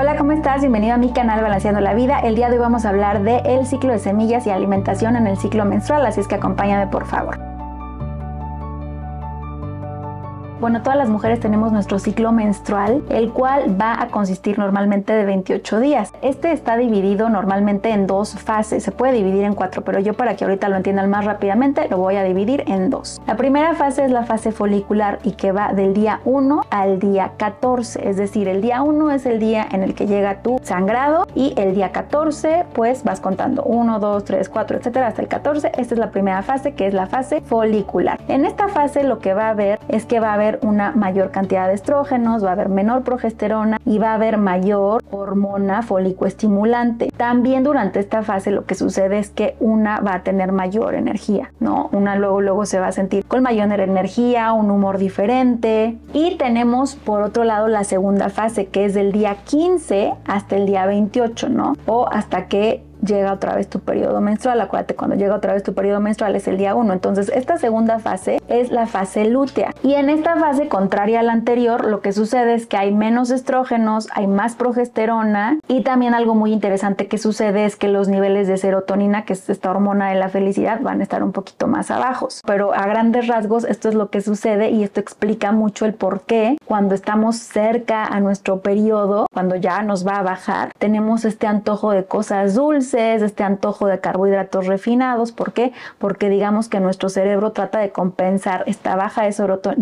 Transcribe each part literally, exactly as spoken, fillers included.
Hola, ¿cómo estás? Bienvenido a mi canal Balanceando la Vida. El día de hoy vamos a hablar de el ciclo de semillas y alimentación en el ciclo menstrual, así es que acompáñame por favor. Bueno, todas las mujeres tenemos nuestro ciclo menstrual, el cual va a consistir normalmente de veintiocho días. Este está dividido normalmente en dos fases, se puede dividir en cuatro, pero yo para que ahorita lo entiendan más rápidamente, lo voy a dividir en dos. La primera fase es la fase folicular y que va del día uno al día catorce, es decir, el día uno es el día en el que llega tu sangrado y el día catorce pues vas contando uno, dos, tres, cuatro, etcétera, hasta el catorce. Esta es la primera fase, que es la fase folicular. En esta fase lo que va a haber es que va a haber una mayor cantidad de estrógenos, va a haber menor progesterona y va a haber mayor hormona folicoestimulante. También durante esta fase lo que sucede es que una va a tener mayor energía, ¿no? Una luego luego se va a sentir con mayor energía, un humor diferente. Y tenemos por otro lado la segunda fase, que es del día quince hasta el día veintiocho, ¿no? O hasta que llega otra vez tu periodo menstrual. Acuérdate, cuando llega otra vez tu periodo menstrual es el día uno. Entonces esta segunda fase es la fase lútea, y en esta fase, contraria a la anterior, lo que sucede es que hay menos estrógenos, hay más progesterona, y también algo muy interesante que sucede es que los niveles de serotonina, que es esta hormona de la felicidad, van a estar un poquito más abajos. Pero a grandes rasgos esto es lo que sucede, y esto explica mucho el por qué cuando estamos cerca a nuestro periodo, cuando ya nos va a bajar, tenemos este antojo de cosas dulces, este antojo de carbohidratos refinados. ¿Por qué? Porque digamos que nuestro cerebro trata de compensar esta baja de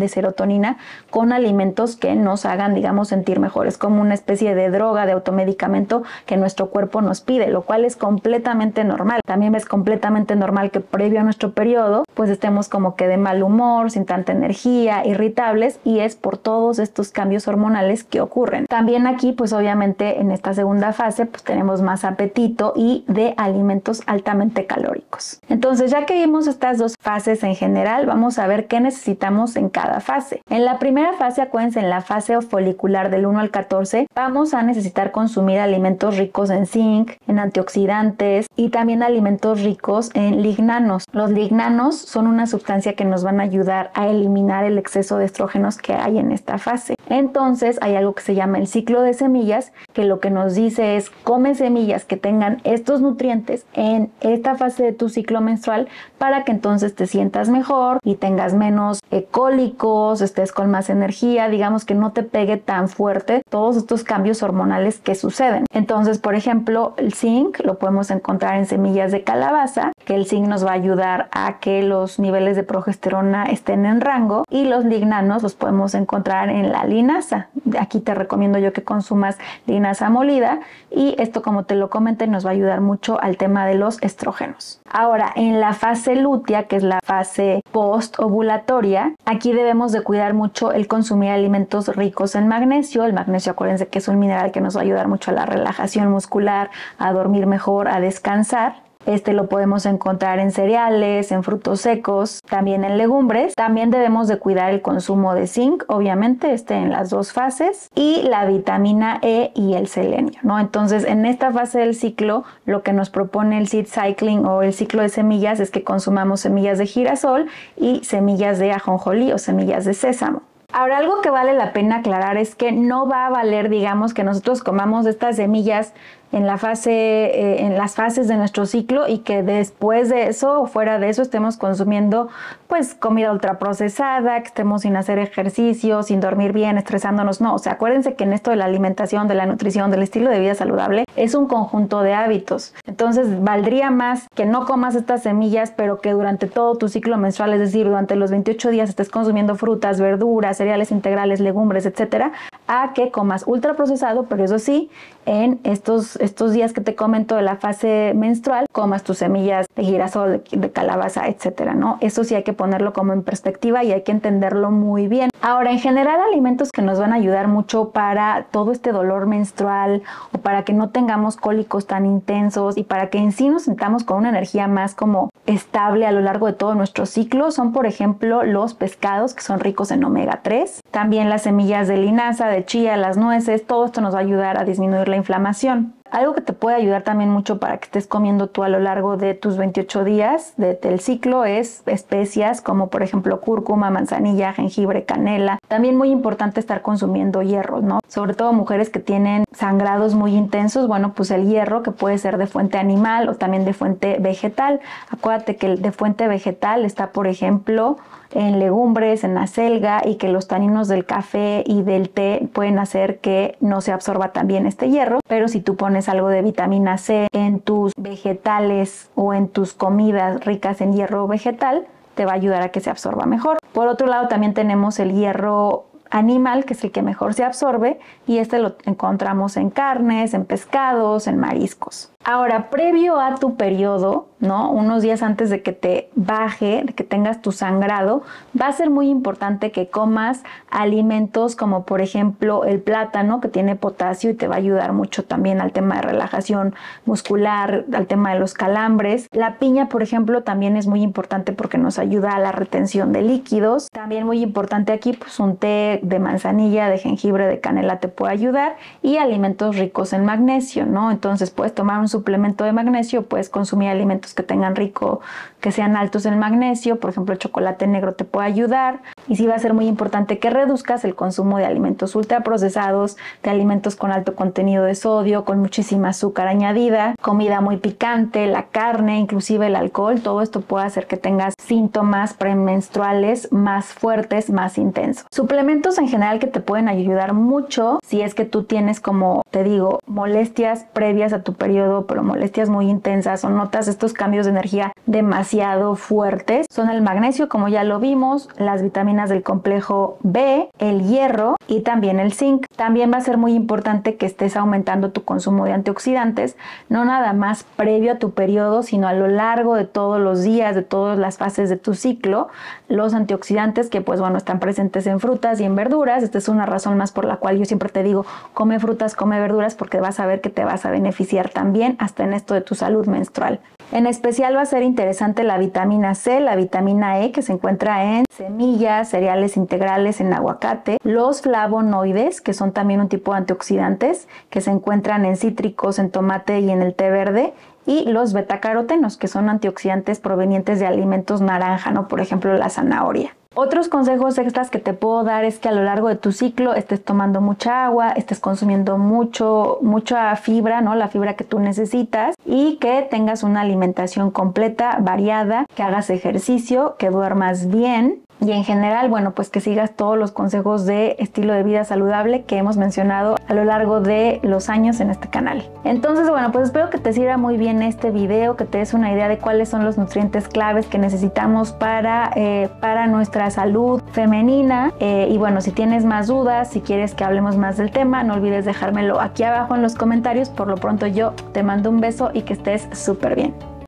serotonina con alimentos que nos hagan, digamos, sentir mejor. Es como una especie de droga, de automedicamento que nuestro cuerpo nos pide, lo cual es completamente normal. También es completamente normal que previo a nuestro periodo pues estemos como que de mal humor, sin tanta energía, irritables, y es por todos estos cambios hormonales que ocurren. También aquí pues obviamente en esta segunda fase pues tenemos más apetito y de alimentos altamente calóricos. Entonces, ya que vimos estas dos fases en general, vamos a ver qué necesitamos en cada fase. En la primera fase, acuérdense, en la fase folicular del uno al catorce, vamos a necesitar consumir alimentos ricos en zinc, en antioxidantes y también alimentos ricos en lignanos. Los lignanos son una sustancia que nos van a ayudar a eliminar el exceso de estrógenos que hay en esta fase. Entonces, hay algo que se llama el ciclo de semillas, que lo que nos dice es: come semillas que tengan este estos nutrientes en esta fase de tu ciclo menstrual para que entonces te sientas mejor y tengas menos cólicos, estés con más energía, digamos que no te pegue tan fuerte todos estos cambios hormonales que suceden. Entonces, por ejemplo, el zinc lo podemos encontrar en semillas de calabaza, que el zinc nos va a ayudar a que los niveles de progesterona estén en rango, y los lignanos los podemos encontrar en la linaza. Aquí te recomiendo yo que consumas linaza molida, y esto, como te lo comenté, nos va a ayudar mucho al tema de los estrógenos. Ahora, en la fase lútea, que es la fase postovulatoria, aquí debemos de cuidar mucho el consumir alimentos ricos en magnesio. El magnesio, acuérdense que es un mineral que nos va a ayudar mucho a la relajación muscular, a dormir mejor, a descansar. Este lo podemos encontrar en cereales, en frutos secos, también en legumbres. También debemos de cuidar el consumo de zinc, obviamente, este en las dos fases, y la vitamina E y el selenio, ¿no? Entonces, en esta fase del ciclo, lo que nos propone el seed cycling o el ciclo de semillas es que consumamos semillas de girasol y semillas de ajonjolí o semillas de sésamo. Ahora, algo que vale la pena aclarar es que no va a valer, digamos, que nosotros comamos estas semillas en la fase, eh, en las fases de nuestro ciclo, y que después de eso o fuera de eso estemos consumiendo pues comida ultraprocesada, que estemos sin hacer ejercicio, sin dormir bien, estresándonos. No, o sea, acuérdense que en esto de la alimentación, de la nutrición, del estilo de vida saludable, es un conjunto de hábitos. Entonces, valdría más que no comas estas semillas, pero que durante todo tu ciclo menstrual, es decir, durante los veintiocho días, estés consumiendo frutas, verduras, cereales integrales, legumbres, etcétera, a que comas ultraprocesado, pero eso sí, en estos estos días que te comento de la fase menstrual, comas tus semillas de girasol, de calabaza, etcétera, ¿no? Eso sí hay que ponerlo como en perspectiva y hay que entenderlo muy bien. Ahora, en general, alimentos que nos van a ayudar mucho para todo este dolor menstrual, o para que no tengamos cólicos tan intensos, y para que en sí nos sentamos con una energía más como estable a lo largo de todo nuestro ciclo, son, por ejemplo, los pescados, que son ricos en omega tres, también las semillas de linaza, de chía, las nueces. Todo esto nos va a ayudar a disminuir la inflamación. Algo que te puede ayudar también mucho para que estés comiendo tú a lo largo de tus veintiocho días de, del ciclo es especias como por ejemplo cúrcuma, manzanilla, jengibre, canela. También muy importante estar consumiendo hierro, ¿no? Sobre todo mujeres que tienen sangrados muy intensos, bueno, pues el hierro que puede ser de fuente animal o también de fuente vegetal. Acuérdate que el de fuente vegetal está, por ejemplo, en legumbres, en acelga, y que los taninos del café y del té pueden hacer que no se absorba tan bien este hierro, pero si tú pones algo de vitamina C en tus vegetales o en tus comidas ricas en hierro vegetal, te va a ayudar a que se absorba mejor. Por otro lado, también tenemos el hierro animal, que es el que mejor se absorbe, y este lo encontramos en carnes, en pescados, en mariscos. Ahora, previo a tu periodo, ¿no? Unos días antes de que te baje, de que tengas tu sangrado, va a ser muy importante que comas alimentos como por ejemplo el plátano, que tiene potasio y te va a ayudar mucho también al tema de relajación muscular, al tema de los calambres. La piña, por ejemplo, también es muy importante porque nos ayuda a la retención de líquidos. También muy importante aquí, pues un té de manzanilla, de jengibre, de canela te puede ayudar, y alimentos ricos en magnesio, ¿no? Entonces puedes tomar un suplemento de magnesio, puedes consumir alimentos que tengan rico, que sean altos en magnesio, por ejemplo el chocolate negro te puede ayudar. Y sí va a ser muy importante que reduzcas el consumo de alimentos ultraprocesados, de alimentos con alto contenido de sodio, con muchísima azúcar añadida, comida muy picante, la carne, inclusive el alcohol. Todo esto puede hacer que tengas síntomas premenstruales más fuertes, más intensos. Suplementos en general que te pueden ayudar mucho si es que tú tienes, como te digo, molestias previas a tu periodo, pero molestias muy intensas, o notas estos cambios de energía demasiado fuertes, son el magnesio, como ya lo vimos, las vitaminas del complejo B, el hierro y también el zinc. También va a ser muy importante que estés aumentando tu consumo de antioxidantes, no nada más previo a tu periodo, sino a lo largo de todos los días, de todas las fases de tu ciclo. Los antioxidantes que, pues bueno, están presentes en frutas y en verduras. Esta es una razón más por la cual yo siempre te digo, come frutas, come verduras, porque vas a ver que te vas a beneficiar también hasta en esto de tu salud menstrual. En especial va a ser interesante la vitamina C, la vitamina E, que se encuentra en semillas, cereales integrales, en aguacate, los flavonoides, que son también un tipo de antioxidantes, que se encuentran en cítricos, en tomate y en el té verde, y los betacarotenos, que son antioxidantes provenientes de alimentos naranja, ¿no? Por ejemplo, la zanahoria. Otros consejos extras que te puedo dar es que a lo largo de tu ciclo estés tomando mucha agua, estés consumiendo mucho, mucha fibra, ¿no? La fibra que tú necesitas, y que tengas una alimentación completa, variada, que hagas ejercicio, que duermas bien. Y en general, bueno, pues que sigas todos los consejos de estilo de vida saludable que hemos mencionado a lo largo de los años en este canal. Entonces, bueno, pues espero que te sirva muy bien este video, que te des una idea de cuáles son los nutrientes claves que necesitamos para, eh, para nuestra salud femenina. Eh, y bueno, si tienes más dudas, si quieres que hablemos más del tema, no olvides dejármelo aquí abajo en los comentarios. Por lo pronto yo te mando un beso y que estés súper bien.